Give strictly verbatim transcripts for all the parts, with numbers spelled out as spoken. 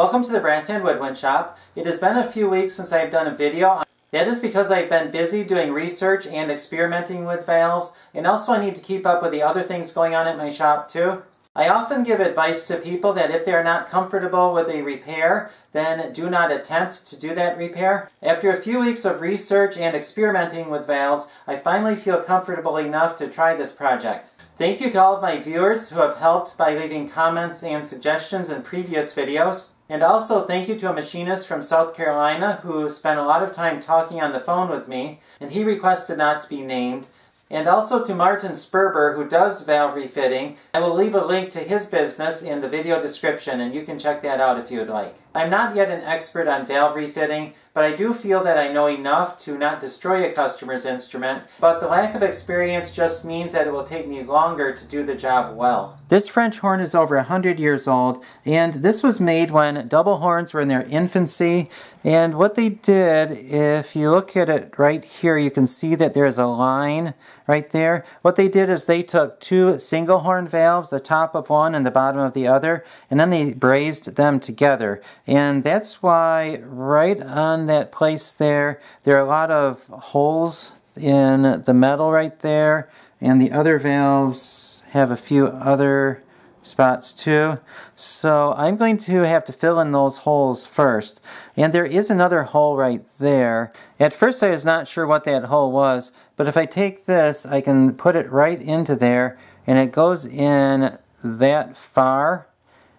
Welcome to the Brass and Woodwind Shop. It has been a few weeks since I've done a video. That is because I've been busy doing research and experimenting with valves, and also I need to keep up with the other things going on at my shop too. I often give advice to people that if they are not comfortable with a repair, then do not attempt to do that repair. After a few weeks of research and experimenting with valves, I finally feel comfortable enough to try this project. Thank you to all of my viewers who have helped by leaving comments and suggestions in previous videos. And also thank you to a machinist from South Carolina who spent a lot of time talking on the phone with me, and he requested not to be named. And also to Martin Sperber, who does valve refitting. I will leave a link to his business in the video description, and you can check that out if you would like. I'm not yet an expert on valve refitting, but I do feel that I know enough to not destroy a customer's instrument, but the lack of experience just means that it will take me longer to do the job well. This French horn is over one hundred years old, and this was made when double horns were in their infancy. And what they did, if you look at it right here, you can see that there is a line right there. What they did is they took two single horn valves, the top of one and the bottom of the other, and then they brazed them together. And that's why right on that place there, there are a lot of holes in the metal right there, and the other valves have a few other spots too. So I'm going to have to fill in those holes first. And there is another hole right there. At first I was not sure what that hole was, but if I take this, I can put it right into there, and it goes in that far.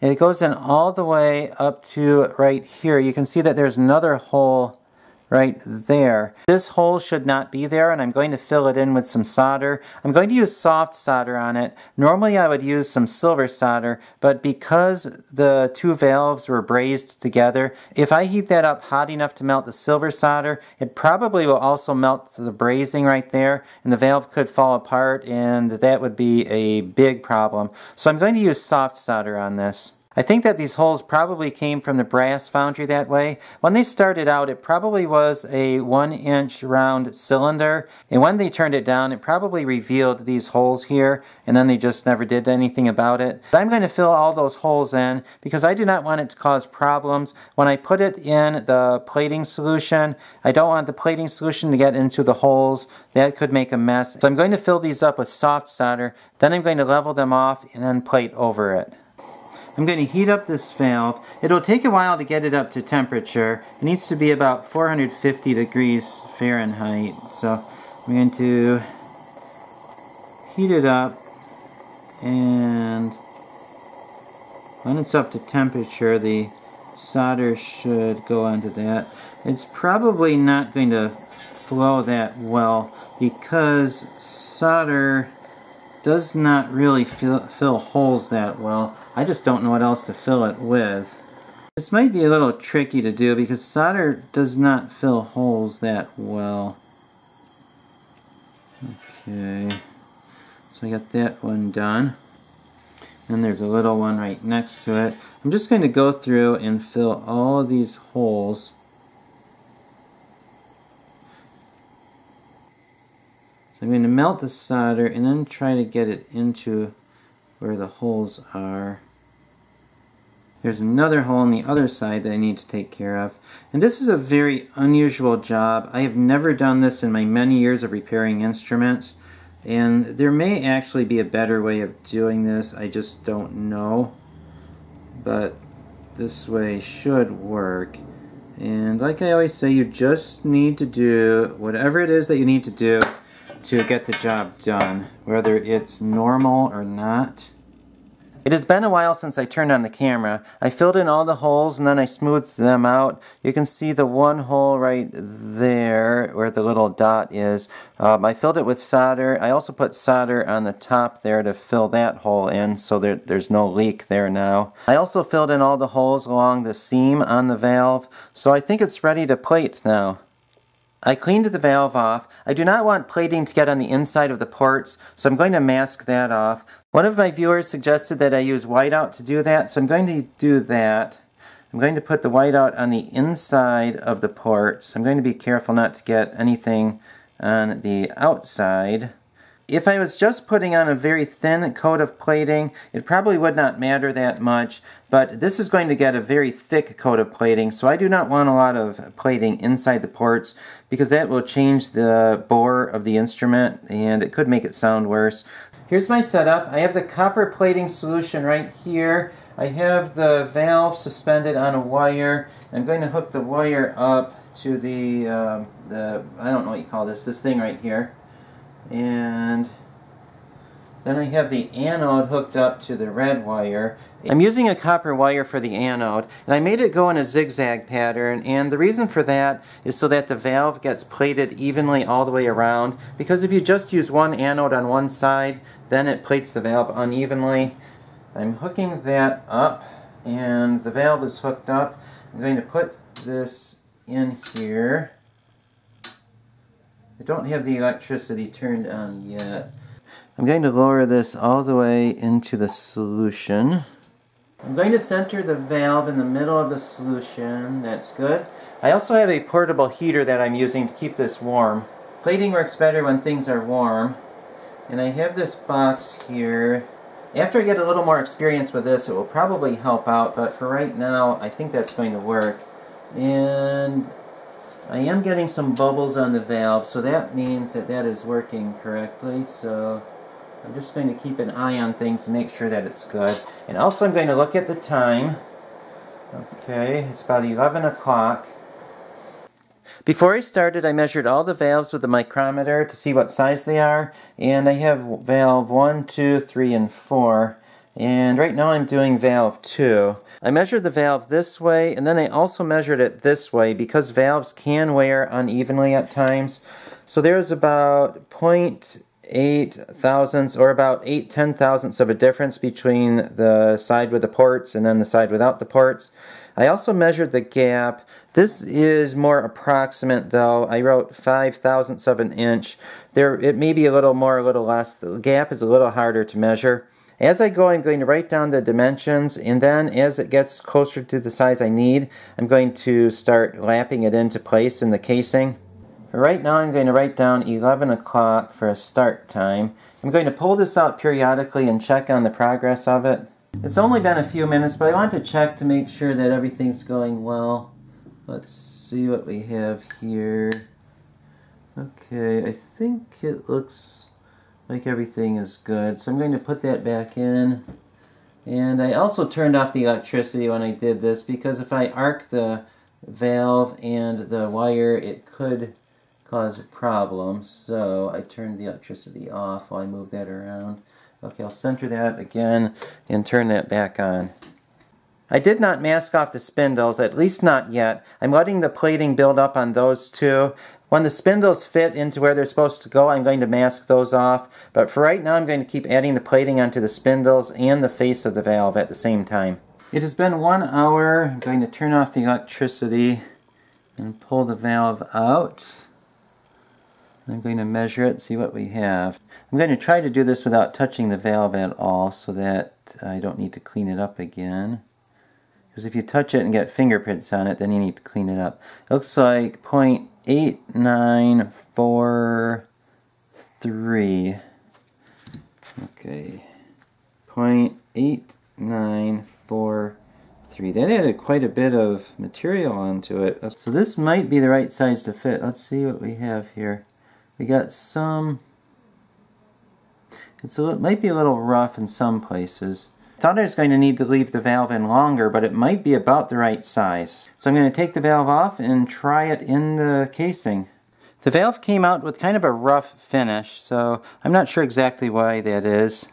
It goes in all the way up to right here. You can see that there's another hole right there. This hole should not be there, and I'm going to fill it in with some solder. I'm going to use soft solder on it. Normally I would use some silver solder, but because the two valves were brazed together, if I heat that up hot enough to melt the silver solder, it probably will also melt the brazing right there, and the valve could fall apart, and that would be a big problem. So I'm going to use soft solder on this. I think that these holes probably came from the brass foundry that way. When they started out, it probably was a one inch round cylinder, and when they turned it down, it probably revealed these holes here, and then they just never did anything about it. But I'm going to fill all those holes in because I do not want it to cause problems. When I put it in the plating solution, I don't want the plating solution to get into the holes. That could make a mess. So I'm going to fill these up with soft solder, then I'm going to level them off and then plate over it. I'm going to heat up this valve. It'll take a while to get it up to temperature. It needs to be about four hundred fifty degrees Fahrenheit. So I'm going to heat it up, and when it's up to temperature, the solder should go onto that. It's probably not going to flow that well because solder does not really fill, fill holes that well. I just don't know what else to fill it with. This might be a little tricky to do because solder does not fill holes that well. Okay, so I got that one done. And there's a little one right next to it. I'm just going to go through and fill all of these holes. So I'm going to melt the solder and then try to get it into where the holes are. There's another hole on the other side that I need to take care of. And this is a very unusual job. I have never done this in my many years of repairing instruments, and there may actually be a better way of doing this. I just don't know. But this way should work. And like I always say, you just need to do whatever it is that you need to do to get the job done, whether it's normal or not. It has been a while since I turned on the camera. I filled in all the holes and then I smoothed them out. You can see the one hole right there where the little dot is. Um, I filled it with solder. I also put solder on the top there to fill that hole in so there, there's no leak there now. I also filled in all the holes along the seam on the valve, so I think it's ready to plate now. I cleaned the valve off. I do not want plating to get on the inside of the ports, so I'm going to mask that off. One of my viewers suggested that I use whiteout to do that, so I'm going to do that. I'm going to put the whiteout on the inside of the ports. I'm going to be careful not to get anything on the outside. If I was just putting on a very thin coat of plating, it probably would not matter that much, but this is going to get a very thick coat of plating, so I do not want a lot of plating inside the ports because that will change the bore of the instrument and it could make it sound worse. Here's my setup. I have the copper plating solution right here. I have the valve suspended on a wire. I'm going to hook the wire up to the, um, the I don't know what you call this, this thing right here. And then I have the anode hooked up to the red wire. I'm using a copper wire for the anode, and I made it go in a zigzag pattern, and the reason for that is so that the valve gets plated evenly all the way around, because if you just use one anode on one side, then it plates the valve unevenly. I'm hooking that up, and the valve is hooked up. I'm going to put this in here. I don't have the electricity turned on yet. I'm going to lower this all the way into the solution. I'm going to center the valve in the middle of the solution. That's good. I also have a portable heater that I'm using to keep this warm. Plating works better when things are warm. And I have this box here. After I get a little more experience with this, it will probably help out, but for right now, I think that's going to work. And I am getting some bubbles on the valve, so that means that that is working correctly. So I'm just going to keep an eye on things to make sure that it's good. And also I'm going to look at the time. Okay, it's about eleven o'clock. Before I started, I measured all the valves with a micrometer to see what size they are. And I have valve one, two, three, and four. And right now I'm doing valve two. I measured the valve this way, and then I also measured it this way because valves can wear unevenly at times. So there's about zero point eight thousandths or about eight ten thousandths of a difference between the side with the ports and then the side without the ports. I also measured the gap. This is more approximate though. I wrote five thousandths of an inch. There, it may be a little more, a little less. The gap is a little harder to measure. As I go, I'm going to write down the dimensions, and then as it gets closer to the size I need, I'm going to start lapping it into place in the casing. For right now, I'm going to write down eleven o'clock for a start time. I'm going to pull this out periodically and check on the progress of it. It's only been a few minutes, but I want to check to make sure that everything's going well. Let's see what we have here. Okay, I think it looks like everything is good, so I'm going to put that back in. And I also turned off the electricity when I did this because if I arc the valve and the wire, it could cause a problem, so I turned the electricity off while I move that around. Okay, I'll center that again and turn that back on. I did not mask off the spindles, at least not yet. I'm letting the plating build up on those two. When the spindles fit into where they're supposed to go, I'm going to mask those off. But for right now, I'm going to keep adding the plating onto the spindles and the face of the valve at the same time. It has been one hour. I'm going to turn off the electricity and pull the valve out. I'm going to measure it, see what we have. I'm going to try to do this without touching the valve at all so that I don't need to clean it up again. Because if you touch it and get fingerprints on it, then you need to clean it up. It looks like zero point eight nine four three. Okay, zero point eight nine four three. That added quite a bit of material onto it. So this might be the right size to fit. Let's see what we have here. We got some, it's a, it might be a little rough in some places. I thought I was going to need to leave the valve in longer, but it might be about the right size. So I'm going to take the valve off and try it in the casing. The valve came out with kind of a rough finish, so I'm not sure exactly why that is.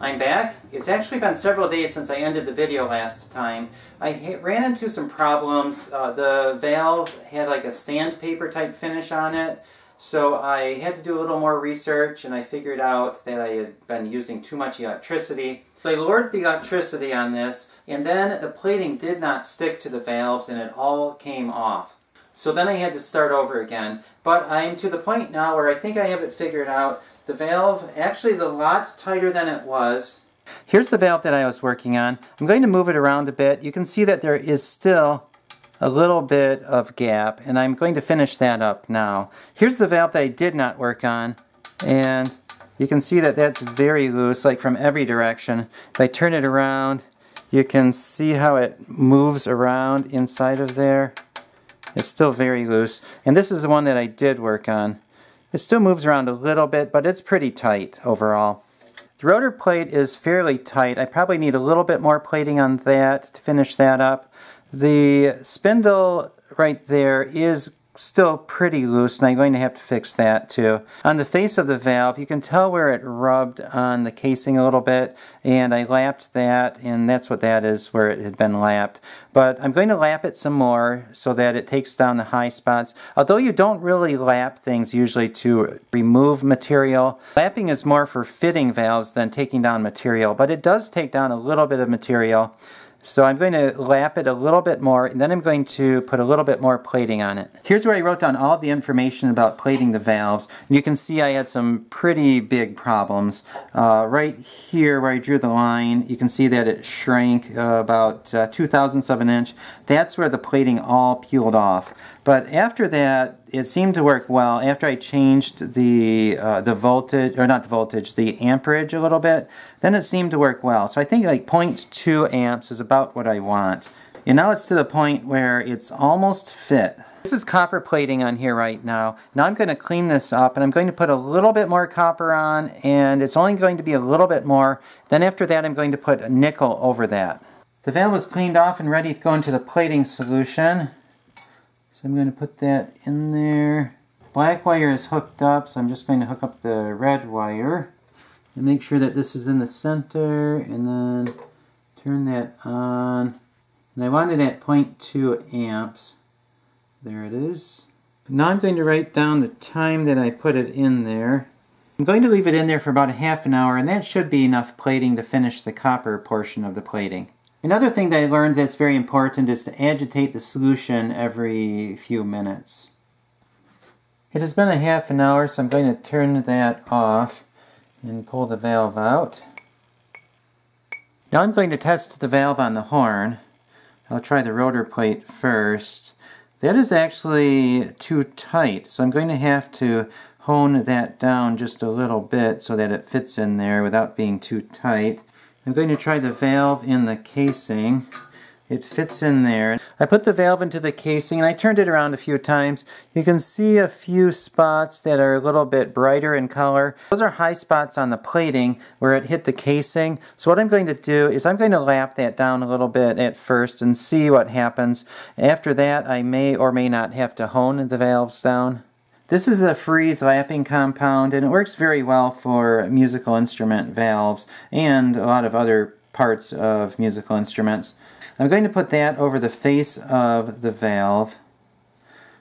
I'm back. It's actually been several days since I ended the video last time. I ran into some problems. Uh, the valve had like a sandpaper type finish on it. So I had to do a little more research, and I figured out that I had been using too much electricity. So I lowered the electricity on this, and then the plating did not stick to the valves and it all came off. So then I had to start over again. But I'm to the point now where I think I have it figured out. The valve actually is a lot tighter than it was. Here's the valve that I was working on. I'm going to move it around a bit. You can see that there is still a little bit of gap, and I'm going to finish that up now. Here's the valve that I did not work on, and you can see that that's very loose, like from every direction. If I turn it around, you can see how it moves around inside of there. It's still very loose. And this is the one that I did work on. It still moves around a little bit, but it's pretty tight overall. The rotor plate is fairly tight. I probably need a little bit more plating on that to finish that up. The spindle right there is still pretty loose, and I'm going to have to fix that too. On the face of the valve, you can tell where it rubbed on the casing a little bit, and I lapped that, and that's what that is, where it had been lapped. But I'm going to lap it some more so that it takes down the high spots. Although you don't really lap things usually to remove material, lapping is more for fitting valves than taking down material, but it does take down a little bit of material. So I'm going to lap it a little bit more, and then I'm going to put a little bit more plating on it. Here's where I wrote down all the information about plating the valves. And you can see I had some pretty big problems. Uh, right here where I drew the line, you can see that it shrank uh, about uh, two thousandths of an inch. That's where the plating all peeled off. But after that, it seemed to work well. After I changed the uh, the voltage, or not the voltage, the amperage a little bit, then it seemed to work well. So I think like zero point two amps is about what I want. And now it's to the point where it's almost fit. This is copper plating on here right now. Now I'm going to clean this up, and I'm going to put a little bit more copper on, and it's only going to be a little bit more. Then after that, I'm going to put nickel over that. The valve was cleaned off and ready to go into the plating solution. So I'm going to put that in there. Black wire is hooked up, so I'm just going to hook up the red wire and make sure that this is in the center, and then turn that on. And I want it at zero point two amps. There it is. Now I'm going to write down the time that I put it in there. I'm going to leave it in there for about a half an hour, and that should be enough plating to finish the copper portion of the plating. Another thing that I learned that's very important is to agitate the solution every few minutes. It has been a half an hour, so I'm going to turn that off and pull the valve out. Now I'm going to test the valve on the horn. I'll try the rotor plate first. That is actually too tight, so I'm going to have to hone that down just a little bit so that it fits in there without being too tight. I'm going to try the valve in the casing. It fits in there. I put the valve into the casing, and I turned it around a few times. You can see a few spots that are a little bit brighter in color. Those are high spots on the plating where it hit the casing. So what I'm going to do is I'm going to lap that down a little bit at first and see what happens. After that, I may or may not have to hone the valves down. This is the Freeze lapping compound, and it works very well for musical instrument valves and a lot of other parts of musical instruments. I'm going to put that over the face of the valve.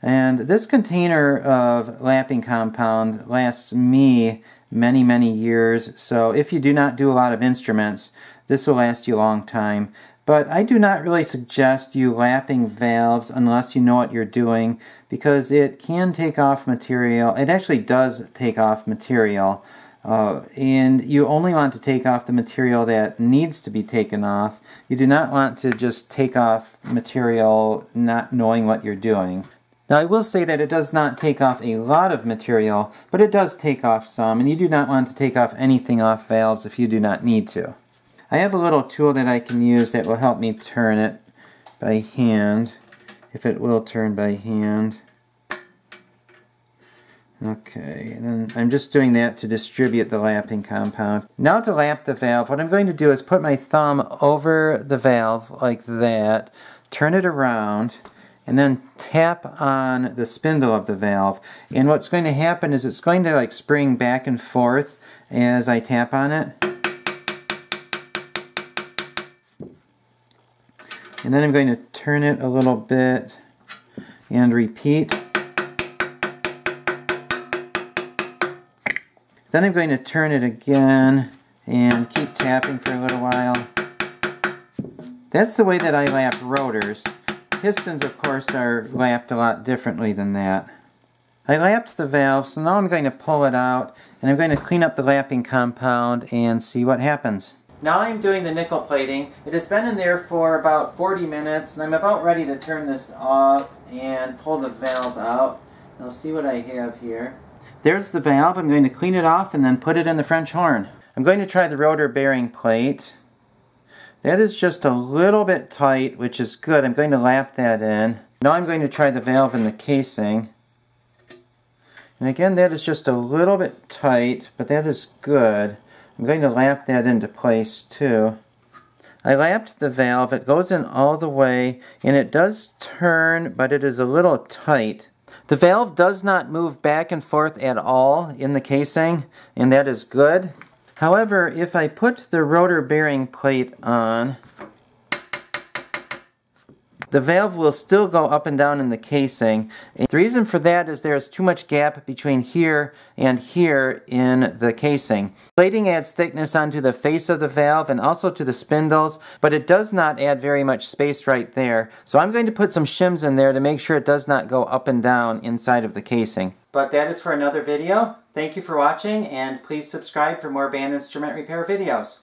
And this container of lapping compound lasts me many, many years, so if you do not do a lot of instruments, this will last you a long time. But I do not really suggest you lapping valves unless you know what you're doing, because it can take off material. It actually does take off material, uh, and you only want to take off the material that needs to be taken off. You do not want to just take off material not knowing what you're doing. Now I will say that it does not take off a lot of material, but it does take off some, and you do not want to take off anything off valves if you do not need to. I have a little tool that I can use that will help me turn it by hand, if it will turn by hand. Okay, and then I'm just doing that to distribute the lapping compound. Now to lap the valve, what I'm going to do is put my thumb over the valve like that, turn it around, and then tap on the spindle of the valve. And what's going to happen is it's going to like spring back and forth as I tap on it. And then I'm going to turn it a little bit and repeat. Then I'm going to turn it again and keep tapping for a little while. That's the way that I lap rotors. Pistons, of course, are lapped a lot differently than that. I lapped the valve, so now I'm going to pull it out, and I'm going to clean up the lapping compound and see what happens. Now I'm doing the nickel plating. It has been in there for about forty minutes, and I'm about ready to turn this off and pull the valve out. I'll see what I have here. There's the valve. I'm going to clean it off and then put it in the French horn. I'm going to try the rotor bearing plate. That is just a little bit tight, which is good. I'm going to lap that in. Now I'm going to try the valve in the casing. And again, that is just a little bit tight, but that is good. I'm going to lap that into place too. I lapped the valve. It goes in all the way, and it does turn, but it is a little tight. The valve does not move back and forth at all in the casing, and that is good. However, if I put the rotor bearing plate on, the valve will still go up and down in the casing. And the reason for that is there's too much gap between here and here in the casing. Plating adds thickness onto the face of the valve and also to the spindles, but it does not add very much space right there. So I'm going to put some shims in there to make sure it does not go up and down inside of the casing. But that is for another video. Thank you for watching, and please subscribe for more band instrument repair videos.